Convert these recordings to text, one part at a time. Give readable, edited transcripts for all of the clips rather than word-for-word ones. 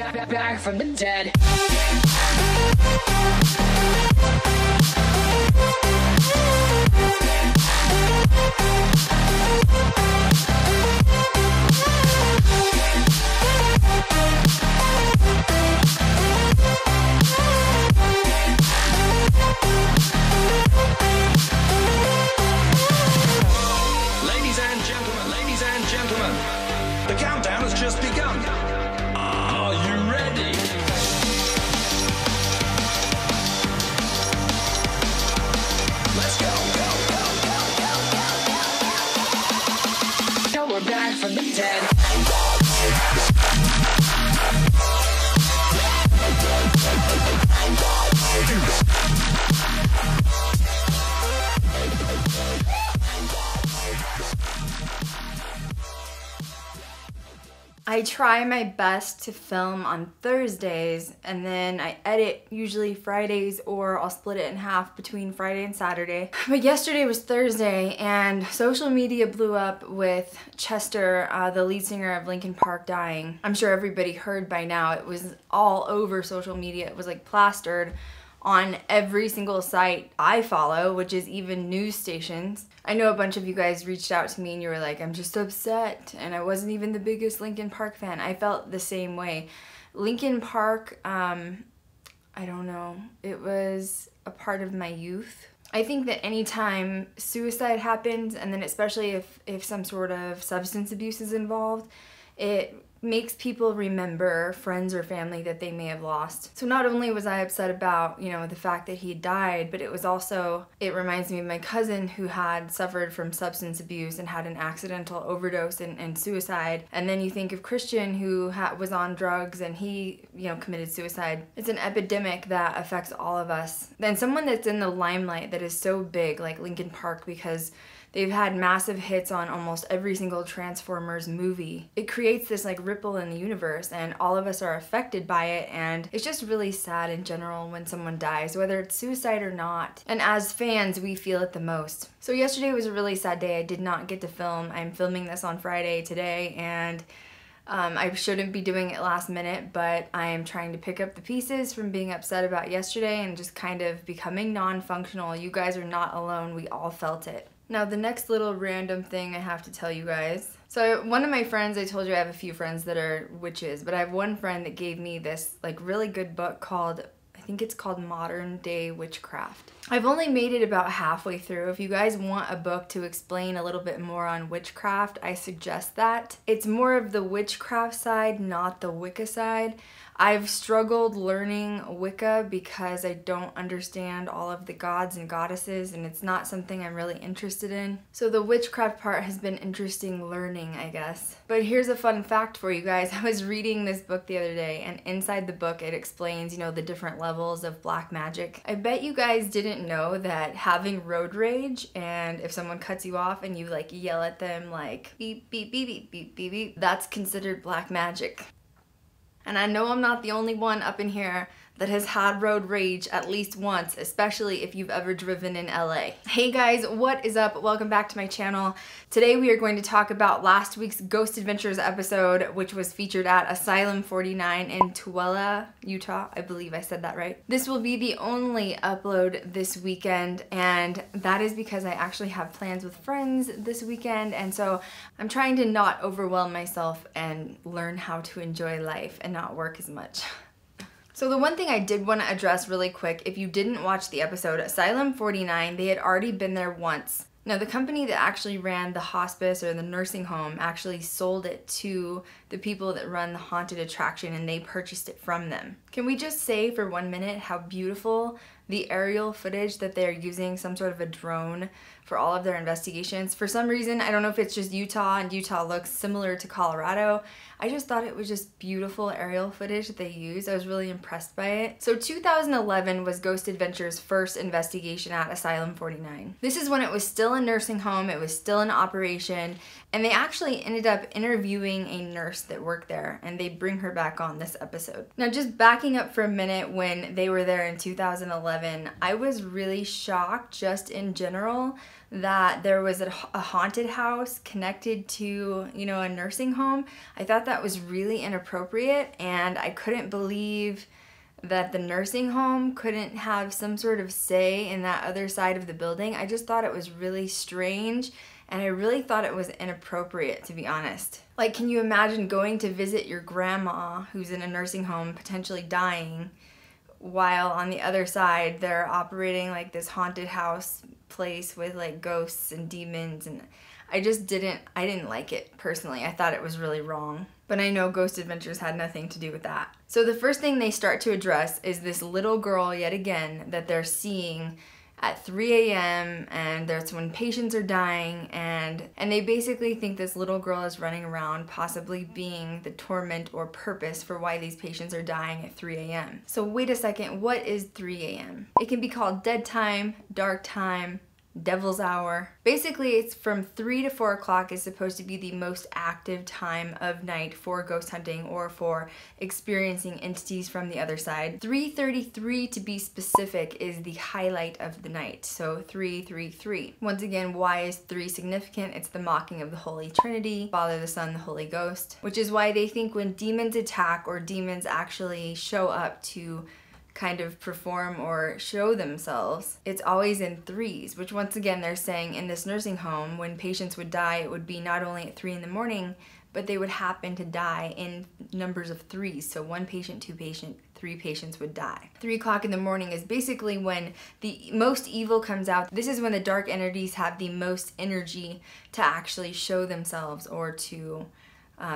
Back from the dead. Ladies and gentlemen, the countdown has just begun. From the dead. I try my best to film on Thursdays, and then I edit usually Fridays, or I'll split it in half between Friday and Saturday. But yesterday was Thursday, and social media blew up with Chester, the lead singer of Linkin Park, dying. I'm sure everybody heard by now. It was all over social media. It was like plastered on every single site I follow, which is even news stations. I know a bunch of you guys reached out to me and you were like, I'm just upset, and I wasn't even the biggest Linkin Park fan. I felt the same way. Linkin Park, I don't know, it was a part of my youth. I think that anytime suicide happens, and then especially if some sort of substance abuse is involved, it makes people remember friends or family that they may have lost. So not only was I upset about, you know, the fact that he died, but it was also, it reminds me of my cousin who had suffered from substance abuse and had an accidental overdose and suicide. And then you think of Christian, who was on drugs, and he, you know, committed suicide. It's an epidemic that affects all of us. Then someone that's in the limelight that is so big, like Linkin Park, because they've had massive hits on almost every single Transformers movie. It creates this like ripple in the universe, and all of us are affected by it, and it's just really sad in general when someone dies, whether it's suicide or not. And as fans, we feel it the most. So yesterday was a really sad day. I did not get to film. I'm filming this on Friday today, and I shouldn't be doing it last minute, but I am trying to pick up the pieces from being upset about yesterday and just kind of becoming non-functional. You guys are not alone. We all felt it. Now, the next little random thing I have to tell you guys. So one of my friends, I told you I have a few friends that are witches, but I have one friend that gave me this like really good book called, I think it's called Modern Day Witchcraft. I've only made it about halfway through. If you guys want a book to explain a little bit more on witchcraft, I suggest that. It's more of the witchcraft side, not the Wicca side. I've struggled learning Wicca because I don't understand all of the gods and goddesses, and it's not something I'm really interested in. So the witchcraft part has been interesting learning, I guess. But here's a fun fact for you guys. I was reading this book the other day, and inside the book it explains, you know, the different levels of black magic. I bet you guys didn't know that having road rage, and if someone cuts you off and you like yell at them like beep beep beep beep beep beep beep, that's considered black magic. And I know I'm not the only one up in here that has had road rage at least once, especially if you've ever driven in LA. Hey guys, what is up? Welcome back to my channel. Today we are going to talk about last week's Ghost Adventures episode, which was featured at Asylum 49 in Tooele, Utah. I believe I said that right. This will be the only upload this weekend, and that is because I actually have plans with friends this weekend, and so I'm trying to not overwhelm myself and learn how to enjoy life and not work as much. So the one thing I did want to address really quick, if you didn't watch the episode, Asylum 49, they had already been there once. Now, the company that actually ran the hospice or the nursing home actually sold it to the people that run the haunted attraction, and they purchased it from them. Can we just say for 1 minute how beautiful the aerial footage that they're using, some sort of a drone, for all of their investigations. For some reason, I don't know if it's just Utah, and Utah looks similar to Colorado. I just thought it was just beautiful aerial footage that they used. I was really impressed by it. So 2011 was Ghost Adventures' first investigation at Asylum 49. This is when it was still a nursing home, it was still in operation, and they actually ended up interviewing a nurse that worked there, and they bring her back on this episode. Now, just backing up for a minute, when they were there in 2011, I was really shocked just in general that there was a haunted house connected to, you know, a nursing home. I thought that was really inappropriate, and I couldn't believe that the nursing home couldn't have some sort of say in that other side of the building. I just thought it was really strange, and I really thought it was inappropriate, to be honest. Like, can you imagine going to visit your grandma who's in a nursing home, potentially dying, while on the other side they're operating like this haunted house place with like ghosts and demons? And I didn't like it personally. I thought it was really wrong. But I know Ghost Adventures had nothing to do with that. So the first thing they start to address is this little girl, yet again, that they're seeing at 3 a.m. and that's when patients are dying, and they basically think this little girl is running around possibly being the torment or purpose for why these patients are dying at 3 a.m. So wait a second, what is 3 a.m.? It can be called dead time, dark time, devil's hour. Basically, it's from 3 to 4 o'clock is supposed to be the most active time of night for ghost hunting or for experiencing entities from the other side. 3:33, to be specific, is the highlight of the night, so 3:33. Once again, why is 3 significant? It's the mocking of the Holy Trinity, Father, the Son, the Holy Ghost, which is why they think when demons attack or demons actually show up to kind of perform or show themselves, it's always in 3s, which once again they're saying in this nursing home when patients would die, it would be not only at 3 in the morning, but they would happen to die in numbers of 3s. So 1 patient, 2 patient, 3 patients would die. 3 o'clock in the morning is basically when the most evil comes out. This is when the dark entities have the most energy to actually show themselves or to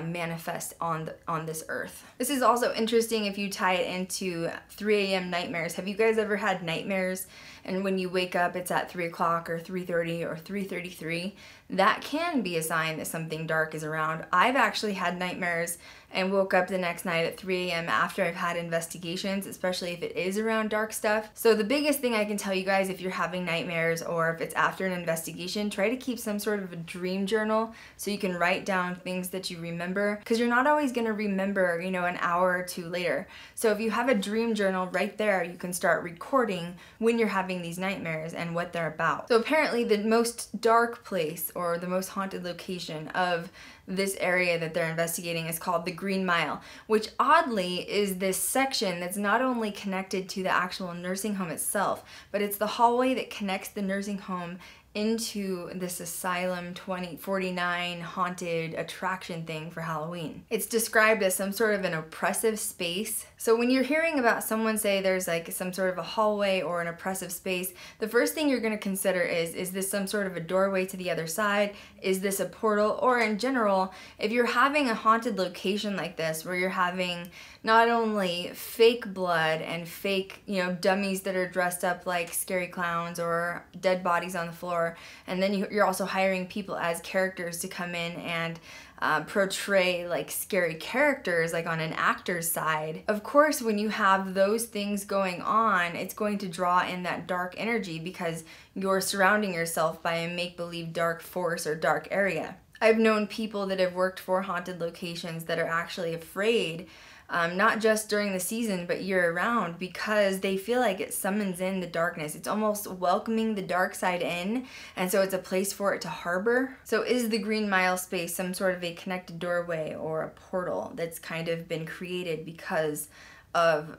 manifest on this earth. This is also interesting if you tie it into 3 a.m. nightmares. Have you guys ever had nightmares and when you wake up it's at 3 o'clock or 3:30 or 3:33? That can be a sign that something dark is around. I've actually had nightmares and woke up the next night at 3 a.m. after I've had investigations, especially if it is around dark stuff. So the biggest thing I can tell you guys if you're having nightmares or if it's after an investigation, try to keep some sort of a dream journal so you can write down things that you remember, because you're not always going to remember, you know, an hour or 2 later. So if you have a dream journal right there, you can start recording when you're having these nightmares and what they're about. So apparently the most dark place or the most haunted location of this area that they're investigating is called the Green Mile, which oddly is this section that's not only connected to the actual nursing home itself, but it's the hallway that connects the nursing home into this Asylum 49 haunted attraction thing for Halloween. It's described as some sort of an oppressive space. So when you're hearing about someone say there's like some sort of a hallway or an oppressive space, the first thing you're gonna consider is this some sort of a doorway to the other side? Is this a portal? Or in general, if you're having a haunted location like this, where you're having not only fake blood and fake, you know, dummies that are dressed up like scary clowns or dead bodies on the floor, and then you're also hiring people as characters to come in and portray like scary characters, like on an actor's side. Of course, when you have those things going on, it's going to draw in that dark energy because you're surrounding yourself by a make-believe dark force or dark area. I've known people that have worked for haunted locations that are actually afraid, not just during the season, but year-round, because they feel like it summons in the darkness. It's almost welcoming the dark side in, and so it's a place for it to harbor. So is the Green Mile space some sort of a connected doorway or a portal that's kind of been created because of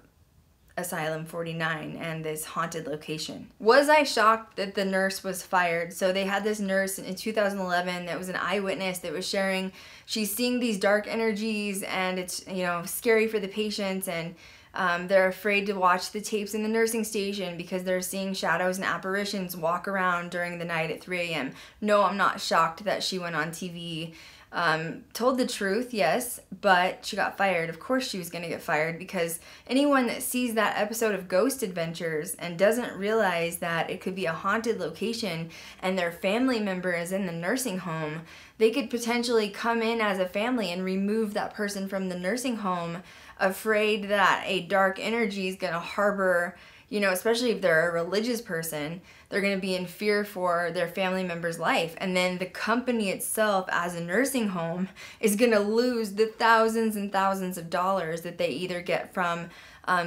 Asylum 49 and this haunted location? Was I shocked that the nurse was fired? So they had this nurse in 2011 that was an eyewitness that was sharing she's seeing these dark energies and it's, you know, scary for the patients, and they're afraid to watch the tapes in the nursing station because they're seeing shadows and apparitions walk around during the night at 3 a.m. No, I'm not shocked that she went on TV. Told the truth, yes, but she got fired. Of course she was gonna get fired, because anyone that sees that episode of Ghost Adventures and doesn't realize that it could be a haunted location and their family member is in the nursing home, they could potentially come in as a family and remove that person from the nursing home, afraid that a dark energy is gonna harbor, you know, especially if they're a religious person, They're going to be in fear for their family member's life. And then the company itself as a nursing home is going to lose the thousands and thousands of dollars that they either get from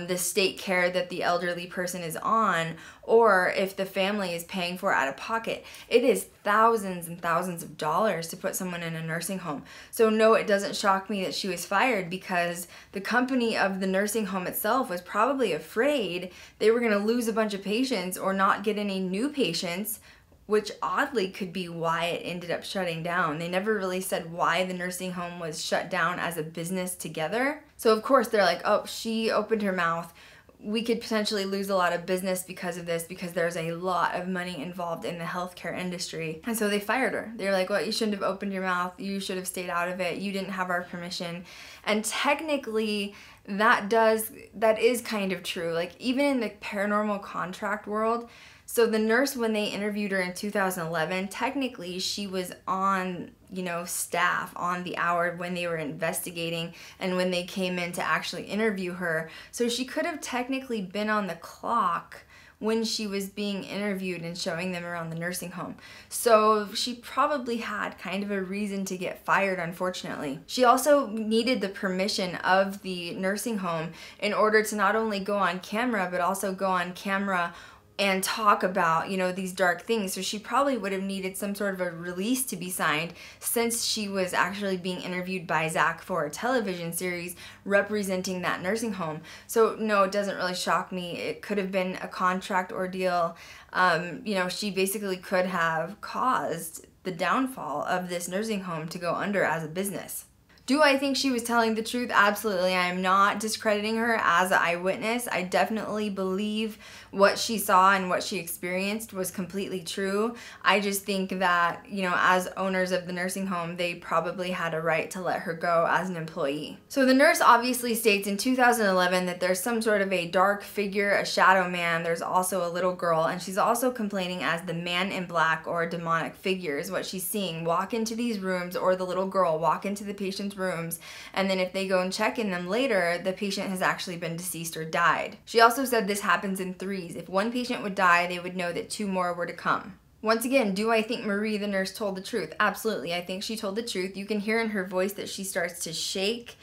the state care that the elderly person is on, or if the family is paying for out of pocket. It is thousands and thousands of dollars to put someone in a nursing home. So no, it doesn't shock me that she was fired, because the company of the nursing home itself was probably afraid they were going to lose a bunch of patients or not get any new patients, which oddly could be why it ended up shutting down. They never really said why the nursing home was shut down as a business together. So of course they're like, oh, she opened her mouth. We could potentially lose a lot of business because of this, because there's a lot of money involved in the healthcare industry. And so they fired her. They were like, well, you shouldn't have opened your mouth. You should have stayed out of it. You didn't have our permission. And technically, that is kind of true. Like, even in the paranormal contract world, so the nurse, when they interviewed her in 2011, technically she was on, you know, staff on the hour when they were investigating and when they came in to actually interview her. So she could have technically been on the clock when she was being interviewed and showing them around the nursing home. So she probably had kind of a reason to get fired, unfortunately. She also needed the permission of the nursing home in order to not only go on camera, but also go on camera and talk about, you know, these dark things. So she probably would have needed some sort of a release to be signed, since she was actually being interviewed by Zach for a television series representing that nursing home. So no, it doesn't really shock me. It could have been a contract ordeal. You know, she basically could have caused the downfall of this nursing home to go under as a business. Do I think she was telling the truth? Absolutely. I am not discrediting her as an eyewitness. I definitely believe what she saw and what she experienced was completely true. I just think that, you know, as owners of the nursing home, they probably had a right to let her go as an employee. So the nurse obviously states in 2011 that there's some sort of a dark figure, a shadow man. There's also a little girl, and she's also complaining as the man in black or demonic figure is what she's seeing walk into these rooms, or the little girl walk into the patient's rooms, and then if they go and check in them later, the patient has actually been deceased or died. She also said this happens in threes. If one patient would die, they would know that two more were to come. Once again, do I think Marie, the nurse, told the truth? Absolutely. I think she told the truth. You can hear in her voice that she starts to shake.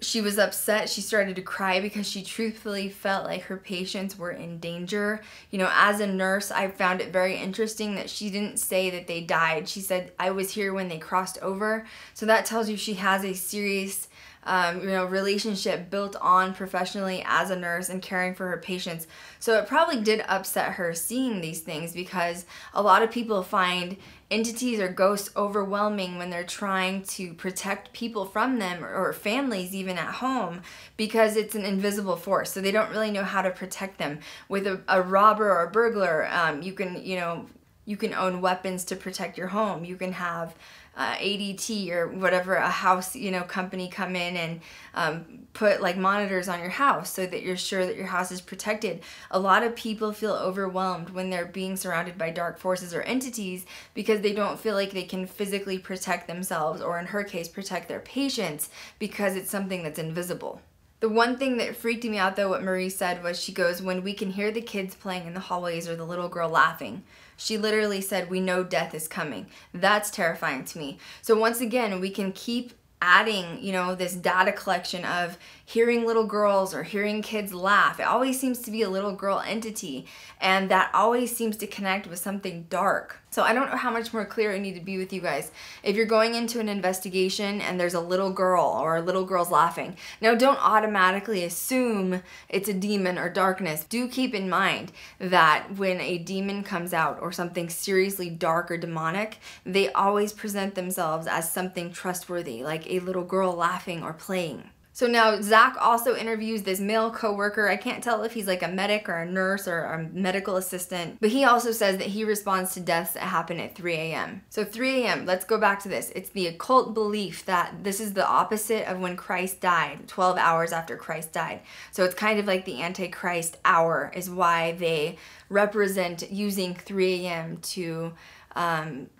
She was upset. She started to cry because she truthfully felt like her patients were in danger. You know, as a nurse, I found it very interesting that she didn't say that they died. She said, I was here when they crossed over. So that tells you she has a serious you know, relationship built on professionally as a nurse and caring for her patients. So it probably did upset her seeing these things, because a lot of people find entities or ghosts overwhelming when they're trying to protect people from them, or families even at home, because it's an invisible force. So they don't really know how to protect them. With a robber or a burglar, you can own weapons to protect your home. You can have ADT or whatever, a house, you know, company come in and put like monitors on your house so that you're sure that your house is protected. A lot of people feel overwhelmed when they're being surrounded by dark forces or entities, because they don't feel like they can physically protect themselves, or in her case, protect their patients, because it's something that's invisible. The one thing that freaked me out though, what Marie said was, she goes, when we can hear the kids playing in the hallways or the little girl laughing. She literally said, we know death is coming. That's terrifying to me. So once again, we can keep adding, you know, this data collection of hearing little girls or hearing kids laugh. It always seems to be a little girl entity, and that always seems to connect with something dark. So I don't know how much more clear I need to be with you guys. If you're going into an investigation and there's a little girl or a little girl's laughing, now don't automatically assume it's a demon or darkness. Do keep in mind that when a demon comes out or something seriously dark or demonic, they always present themselves as something trustworthy, like a little girl laughing or playing. So now Zach also interviews this male coworker. I can't tell if he's like a medic or a nurse or a medical assistant, but he also says that he responds to deaths that happen at 3 a.m. So 3 a.m., let's go back to this. It's the occult belief that this is the opposite of when Christ died, 12 hours after Christ died. So it's kind of like the Antichrist hour is why they represent using 3 a.m. to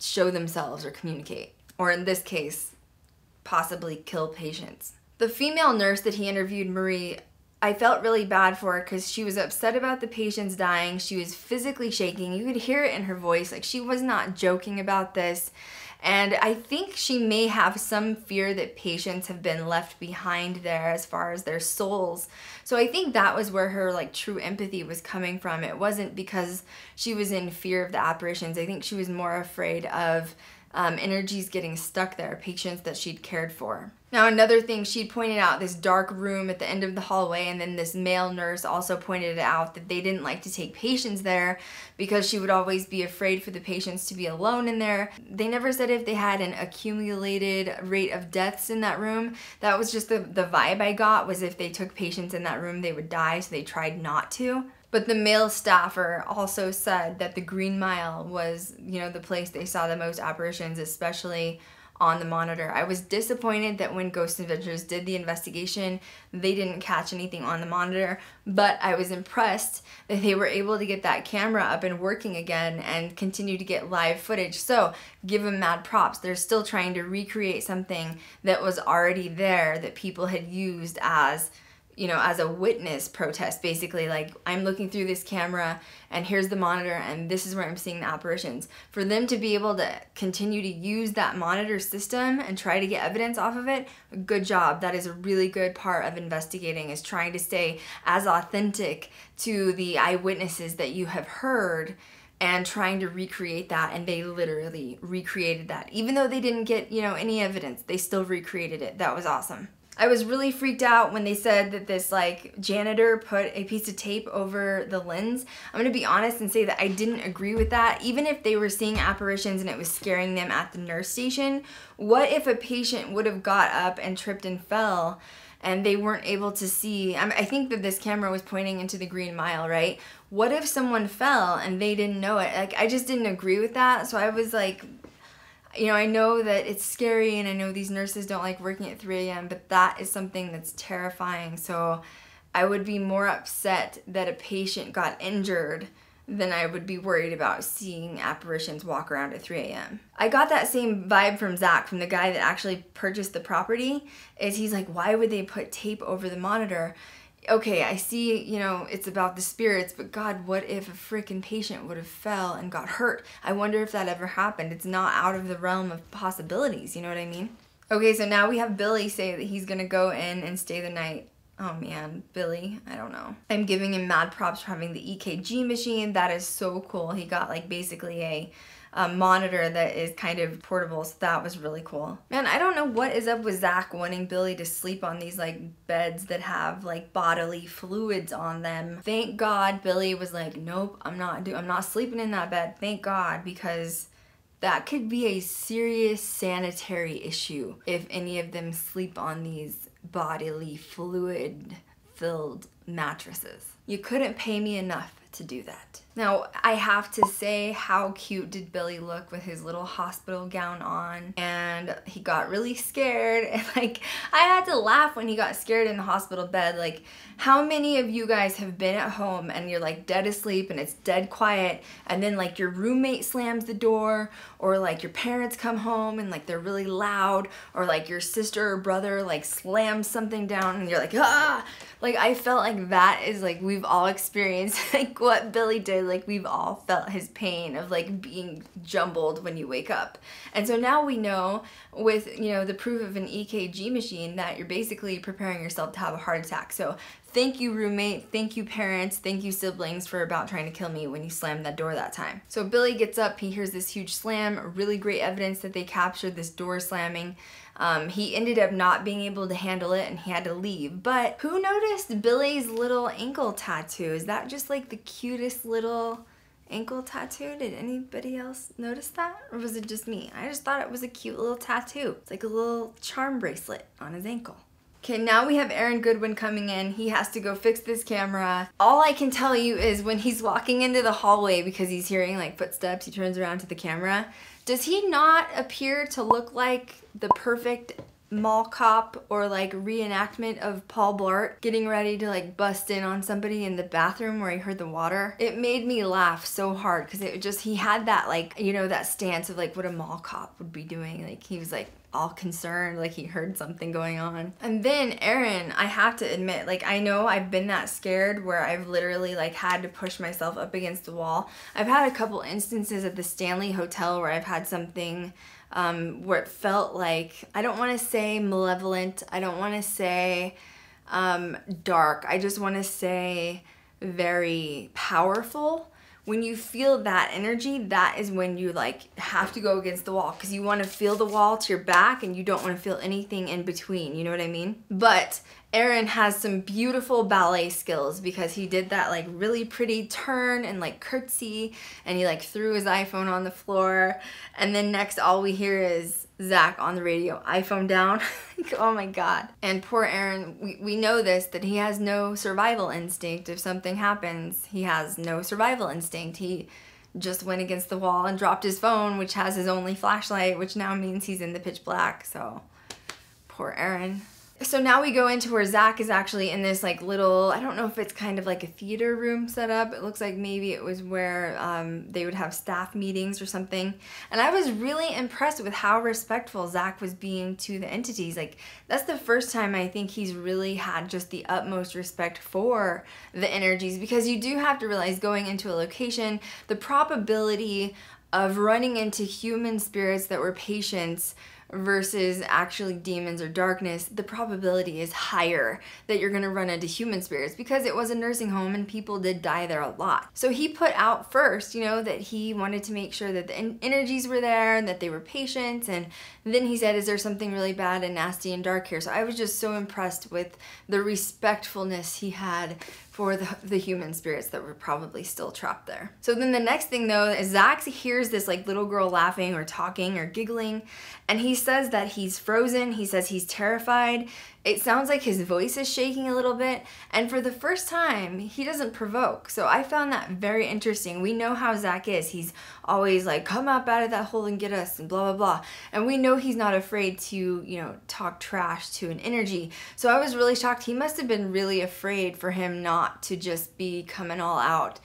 show themselves or communicate, or in this case, possibly kill patients. The female nurse that he interviewed, Marie, I felt really bad for her because she was upset about the patients dying. She was physically shaking. You could hear it in her voice. Like, she was not joking about this. And I think she may have some fear that patients have been left behind there as far as their souls. So I think that was where her like true empathy was coming from. It wasn't because she was in fear of the apparitions. I think she was more afraid of energies getting stuck there, patients that she'd cared for. Now, another thing, she'd pointed out this dark room at the end of the hallway, and then this male nurse also pointed out that they didn't like to take patients there because she would always be afraid for the patients to be alone in there. They never said if they had an accumulated rate of deaths in that room. That was just the vibe I got, was if they took patients in that room, they would die, so they tried not to. But the male staffer also said that the Green Mile was, you know, the place they saw the most apparitions, especially on the monitor. I was disappointed that when Ghost Adventures did the investigation, they didn't catch anything on the monitor, but I was impressed that they were able to get that camera up and working again and continue to get live footage. So give them mad props. They're still trying to recreate something that was already there that people had used as, you know, as a witness protest, basically. Like, I'm looking through this camera and here's the monitor and this is where I'm seeing the apparitions. For them to be able to continue to use that monitor system and try to get evidence off of it, good job. That is a really good part of investigating, is trying to stay as authentic to the eyewitnesses that you have heard and trying to recreate that, and they literally recreated that. Even though they didn't get, you know, any evidence, they still recreated it. That was awesome. I was really freaked out when they said that this like janitor put a piece of tape over the lens. I'm gonna be honest and say that I didn't agree with that. Even if they were seeing apparitions and it was scaring them at the nurse station, what if a patient would have got up and tripped and fell and they weren't able to see? I think that this camera was pointing into the Green Mile, right? What if someone fell and they didn't know it? Like, I just didn't agree with that. So I was like, you know, I know that it's scary and I know these nurses don't like working at 3 a.m., but that is something that's terrifying. So I would be more upset that a patient got injured than I would be worried about seeing apparitions walk around at 3 a.m. I got that same vibe from Zach, from the guy that actually purchased the property, is he's like, why would they put tape over the monitor? Okay, I see, you know, it's about the spirits, but God, what if a freaking patient would have fell and got hurt? I wonder if that ever happened. It's not out of the realm of possibilities, you know what I mean? Okay, so now we have Billy say that he's gonna go in and stay the night. Oh man, Billy, I don't know. I'm giving him mad props for having the EKG machine. That is so cool. He got like basically a monitor that is kind of portable, so that was really cool. Man, I don't know what is up with Zach wanting Billy to sleep on these like beds that have like bodily fluids on them. Thank God Billy was like, nope, I'm not sleeping in that bed, thank God, because that could be a serious sanitary issue if any of them sleep on these bodily fluid filled mattresses. You couldn't pay me enough to do that. Now, I have to say, how cute did Billy look with his little hospital gown on? And he got really scared, and like, I had to laugh when he got scared in the hospital bed. Like, how many of you guys have been at home and you're like dead asleep and it's dead quiet, and then like your roommate slams the door, or like your parents come home and like they're really loud, or like your sister or brother like slams something down and you're like, ah! Like, I felt like that is like, we've all experienced like what Billy did. Like, we've all felt his pain of like being jumbled when you wake up. And so now we know, with, you know, the proof of an EKG machine, that you're basically preparing yourself to have a heart attack. So thank you, roommate, thank you, parents, thank you, siblings, for about trying to kill me when you slammed that door that time. So Billy gets up, he hears this huge slam, really great evidence that they captured this door slamming. He ended up not being able to handle it and he had to leave. But who noticed Billy's little ankle tattoo? Is that just like the cutest little ankle tattoo? Did anybody else notice that? Or was it just me? I just thought it was a cute little tattoo. It's like a little charm bracelet on his ankle. Okay, now we have Aaron Goodwin coming in. He has to go fix this camera. All I can tell you is when he's walking into the hallway, because he's hearing like footsteps, he turns around to the camera. Does he not appear to look like the perfect mall cop or like reenactment of Paul Blart getting ready to like bust in on somebody in the bathroom where he heard the water? It made me laugh so hard because it just, he had that like, you know, that stance of like what a mall cop would be doing. Like, he was like, all concerned, like he heard something going on. And then Aaron, I have to admit, like I know I've been that scared where I've literally like had to push myself up against the wall. I've had a couple instances at the Stanley Hotel where I've had something where it felt like, I don't want to say malevolent, I don't want to say dark, I just want to say very powerful. When you feel that energy, that is when you like have to go against the wall, because you want to feel the wall to your back and you don't want to feel anything in between, you know what I mean? But Aaron has some beautiful ballet skills because he did that like really pretty turn and like curtsy, and he like threw his iPhone on the floor, and then next all we hear is Zach on the radio, iPhone down. Oh my god. And poor Aaron, we know this, that he has no survival instinct. If something happens, he has no survival instinct. He just went against the wall and dropped his phone, which has his only flashlight, which now means he's in the pitch black. So poor Aaron. So now we go into where Zach is actually in this like little, I don't know if it's kind of like a theater room set up. It looks like maybe it was where they would have staff meetings or something. And I was really impressed with how respectful Zach was being to the entities. Like that's the first time I think he's really had just the utmost respect for the energies, because you do have to realize going into a location, the probability of running into human spirits that were patients versus actually demons or darkness, the probability is higher that you're gonna run into human spirits, because it was a nursing home and people did die there a lot. So he put out first, you know, that he wanted to make sure that the energies were there and that they were patients, and then he said, is there something really bad and nasty and dark here? So I was just so impressed with the respectfulness he had for the human spirits that were probably still trapped there. So then the next thing though is Zach hears this like little girl laughing or talking or giggling, and he says that he's frozen, he says he's terrified. It sounds like his voice is shaking a little bit, and for the first time, he doesn't provoke. So I found that very interesting. We know how Zach is. He's always like, come up out of that hole and get us, and blah, blah, blah. And we know he's not afraid to, you know, talk trash to an energy. So I was really shocked. He must have been really afraid for him not to just be coming all out,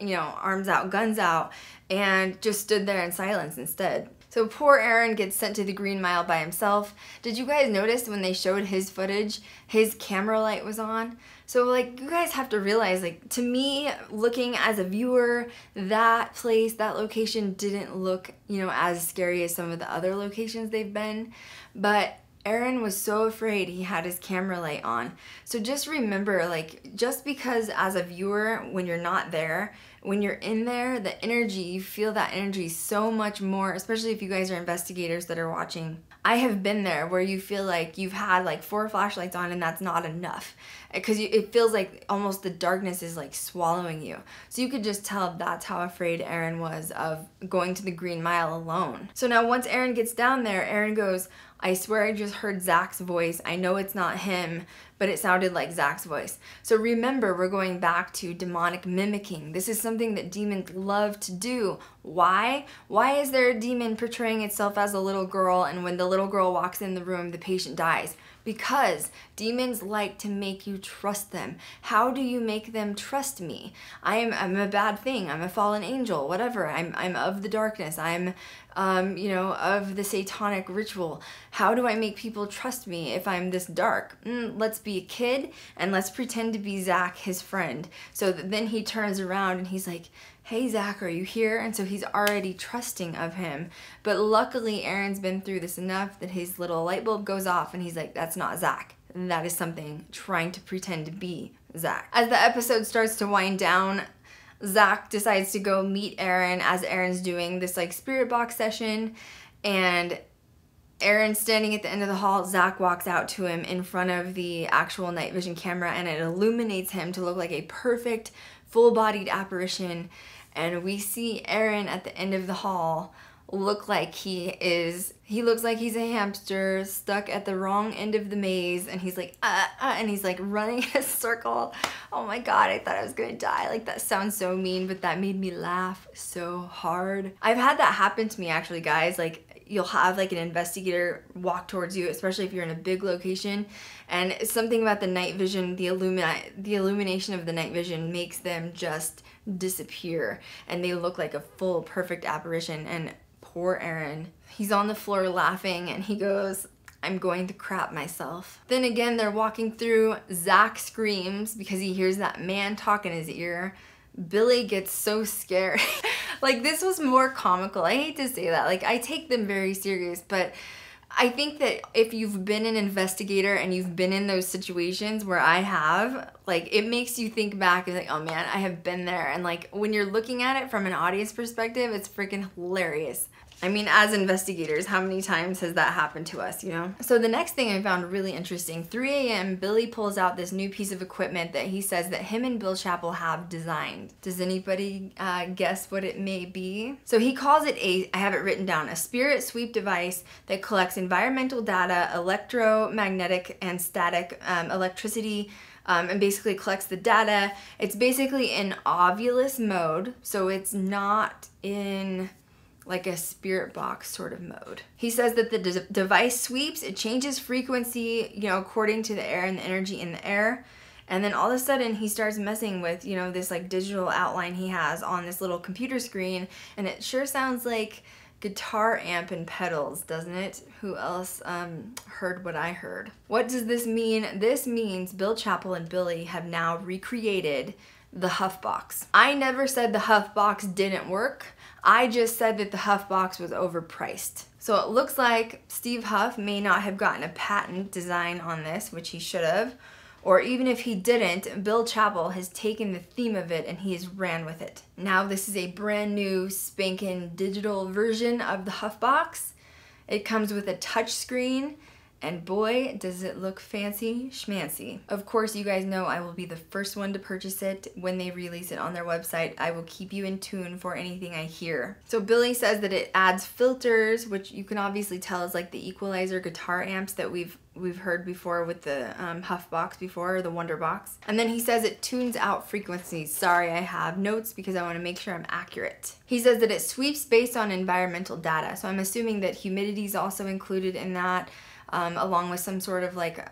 you know, arms out, guns out, and just stood there in silence instead. So poor Aaron gets sent to the Green Mile by himself. Did you guys notice when they showed his footage, his camera light was on? So like, you guys have to realize, like, to me, looking as a viewer, that place, that location didn't look, you know, as scary as some of the other locations they've been, but Aaron was so afraid he had his camera light on. So just remember, like, just because as a viewer, when you're not there, when you're in there, the energy, you feel that energy so much more, especially if you guys are investigators that are watching. I have been there where you feel like you've had like 4 flashlights on and that's not enough, because it feels like almost the darkness is like swallowing you. So you could just tell that's how afraid Aaron was of going to the Green Mile alone. So now once Aaron gets down there, Aaron goes, I swear I just heard Zach's voice. I know it's not him, but it sounded like Zach's voice. So remember, we're going back to demonic mimicking. This is something that demons love to do. Why? Why is there a demon portraying itself as a little girl, and when the little girl walks in the room, the patient dies? Because demons like to make you trust them. How do you make them trust me? I'm a bad thing, I'm a fallen angel, whatever, I'm of the darkness, I'm, you know, of the satanic ritual. How do I make people trust me if I'm this dark? Let's be a kid and let's pretend to be Zach, his friend. So then he turns around and he's like, hey Zach, are you here? And so he's already trusting of him. But luckily Aaron's been through this enough that his little light bulb goes off and he's like, that's not Zach. And that is something trying to pretend to be Zach. As the episode starts to wind down, Zach decides to go meet Aaron as Aaron's doing this like spirit box session, and Aaron's standing at the end of the hall. Zach walks out to him in front of the actual night vision camera and it illuminates him to look like a perfect full-bodied apparition, and we see Aaron at the end of the hall look like he looks like he's a hamster stuck at the wrong end of the maze, and he's like and he's like running in a circle. Oh my god, I thought I was gonna die. Like, that sounds so mean, but that made me laugh so hard. I've had that happen to me actually, guys. Like, you'll have like an investigator walk towards you, especially if you're in a big location, and something about the night vision, the illumination of the night vision makes them just disappear and they look like a full perfect apparition. And poor Aaron. He's on the floor laughing and he goes, "I'm going to crap myself." Then again, they're walking through. Zach screams because he hears that man talk in his ear. Billy gets so scared. Like, this was more comical. I hate to say that. Like, I take them very serious, but I think that if you've been an investigator and you've been in those situations where I have, like, it makes you think back and like, oh man, I have been there. And like, when you're looking at it from an audience perspective, it's freaking hilarious. I mean, as investigators, how many times has that happened to us, you know? So the next thing I found really interesting, 3 a.m., Billy pulls out this new piece of equipment that he says that him and Bill Chappell have designed. Does anybody guess what it may be? So he calls it I have it written down, a spirit sweep device that collects environmental data, electromagnetic and static electricity, and basically collects the data. It's basically in ovulus mode, so it's not in like a spirit box sort of mode. He says that the device sweeps, it changes frequency, you know, according to the air and the energy in the air. And then all of a sudden he starts messing with, you know, this like digital outline he has on this little computer screen, and it sure sounds like guitar amp and pedals, doesn't it? Who else heard what I heard? What does this mean? This means Bill Chappell and Billy have now recreated the Huffbox. I never said the Huffbox didn't work. I just said that the Huffbox was overpriced. So it looks like Steve Huff may not have gotten a patent design on this, which he should have, or even if he didn't, Bill Chappell has taken the theme of it and he has ran with it. Now this is a brand new spanking digital version of the Huffbox. It comes with a touch screen, and boy, does it look fancy schmancy. Of course, you guys know I will be the first one to purchase it when they release it on their website. I will keep you in tune for anything I hear. So Billy says that it adds filters, which you can obviously tell is like the equalizer guitar amps that we've heard before with the Huffbox before, or the Wonderbox. And then he says it tunes out frequencies. Sorry, I have notes because I want to make sure I'm accurate. He says that it sweeps based on environmental data. So I'm assuming that humidity is also included in that, along with some sort of like,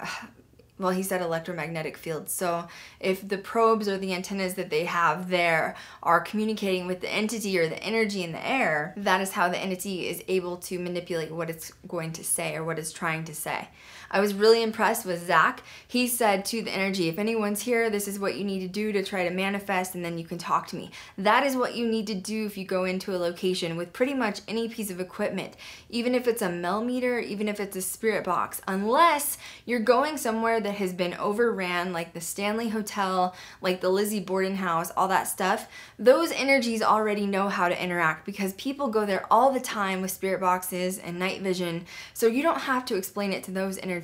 well, he said electromagnetic field. So if the probes or the antennas that they have there are communicating with the entity or the energy in the air, that is how the entity is able to manipulate what it's going to say or what it's trying to say. I was really impressed with Zach. He said to the energy, if anyone's here, this is what you need to do to try to manifest, and then you can talk to me. That is what you need to do if you go into a location with pretty much any piece of equipment, even if it's a Melmeter, even if it's a spirit box, unless you're going somewhere that has been overran, like the Stanley Hotel, like the Lizzie Borden house, all that stuff. Those energies already know how to interact because people go there all the time with spirit boxes and night vision, so you don't have to explain it to those energies.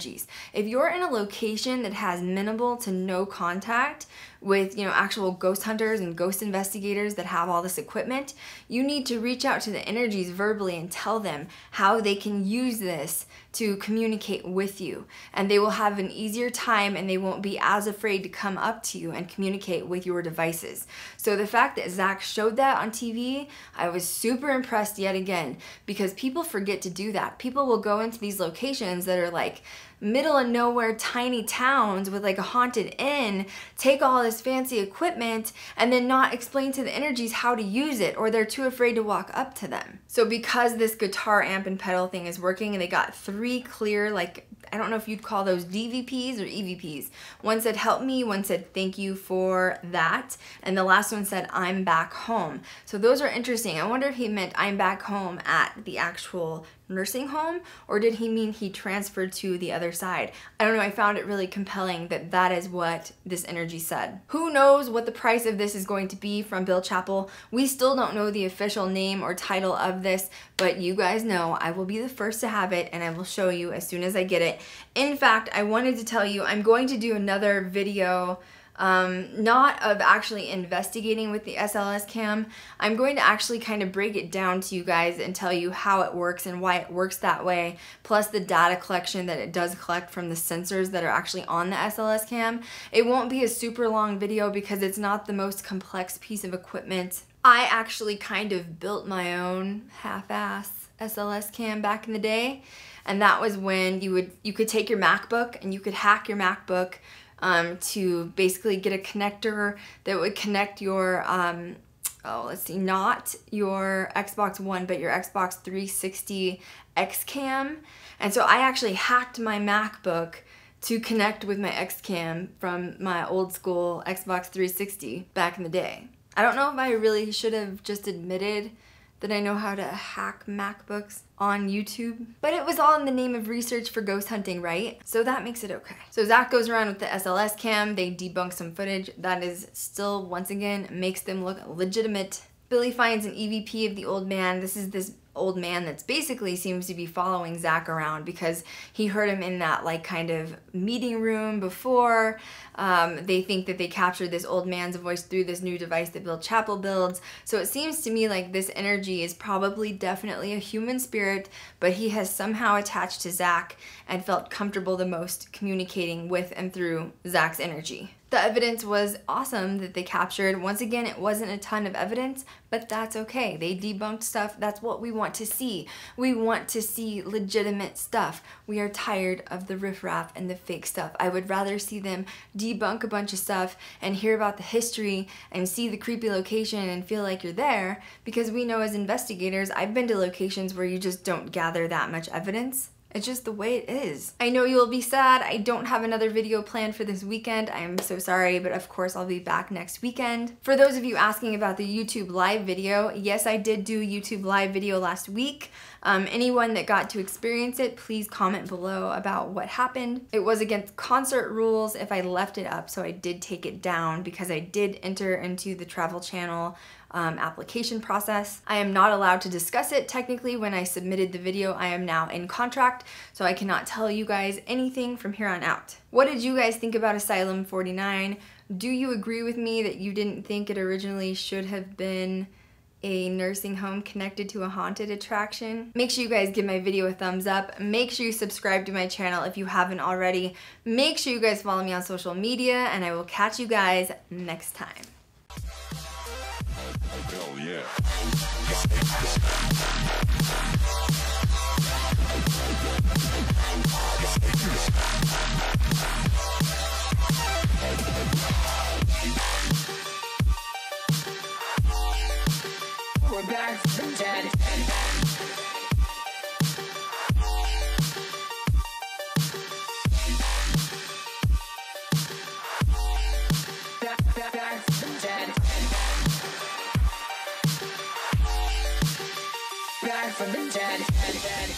If you're in a location that has minimal to no contact with, you know, actual ghost hunters and ghost investigators that have all this equipment, you need to reach out to the energies verbally and tell them how they can use this to communicate with you, and they will have an easier time and they won't be as afraid to come up to you and communicate with your devices. So the fact that Zach showed that on TV, I was super impressed yet again, because people forget to do that. People will go into these locations that are like middle of nowhere tiny towns with like a haunted inn, take all this fancy equipment, and then not explain to the energies how to use it, or they're too afraid to walk up to them. So because this guitar amp and pedal thing is working, and they got 3 clear, like, I don't know if you'd call those DVPs or EVPs. One said help me, one said thank you for that, and the last one said I'm back home. So those are interesting. I wonder if he meant I'm back home at the actual nursing home, or did he mean he transferred to the other side? I don't know, I found it really compelling that that is what this energy said. Who knows what the price of this is going to be from Bill Chappell? We still don't know the official name or title of this, but you guys know I will be the first to have it and I will show you as soon as I get it. In fact, I wanted to tell you I'm going to do another video, not of actually investigating with the SLS cam. I'm going to actually kind of break it down to you guys and tell you how it works and why it works that way, plus the data collection that it does collect from the sensors that are actually on the SLS cam. It won't be a super long video because it's not the most complex piece of equipment. I actually kind of built my own half-ass SLS cam back in the day, and that was when you could take your MacBook and you could hack your MacBook to basically get a connector that would connect your oh, let's see, not your Xbox One, but your Xbox 360 X Cam. And so I actually hacked my MacBook to connect with my X Cam from my old school Xbox 360 back in the day. I don't know if I really should have just admitted that I know how to hack MacBooks on YouTube, but it was all in the name of research for ghost hunting, right? So that makes it okay. So Zach goes around with the SLS cam, they debunk some footage that is still, once again, makes them look legitimate. Billy finds an EVP of the old man. This is this old man that's basically seems to be following Zach around because he heard him in that like kind of meeting room before. They think that they captured this old man's voice through this new device that Bill Chappell builds. So it seems to me like this energy is probably definitely a human spirit, but he has somehow attached to Zach and felt comfortable the most communicating with and through Zach's energy. The evidence was awesome that they captured. Once again, it wasn't a ton of evidence, but that's okay. They debunked stuff. That's what we want to see. We want to see legitimate stuff. We are tired of the riffraff and the fake stuff. I would rather see them debunk a bunch of stuff and hear about the history and see the creepy location and feel like you're there, because we know as investigators, I've been to locations where you just don't gather that much evidence. It's just the way it is. I know you'll be sad. I don't have another video planned for this weekend. I am so sorry, but of course I'll be back next weekend. For those of you asking about the YouTube live video, yes, I did do YouTube live video last week. Anyone that got to experience it, please comment below about what happened. It was against concert rules if I left it up, so I did take it down because I did enter into the Travel Channel application process. I am not allowed to discuss it technically. When I submitted the video, I am now in contract, so I cannot tell you guys anything from here on out. What did you guys think about Asylum 49? Do you agree with me that you didn't think it originally should have been a nursing home connected to a haunted attraction? Make sure you guys give my video a thumbs up. Make sure you subscribe to my channel if you haven't already. Make sure you guys follow me on social media, and I will catch you guys next time. Hell yeah. We're back from dead. Back from the dead.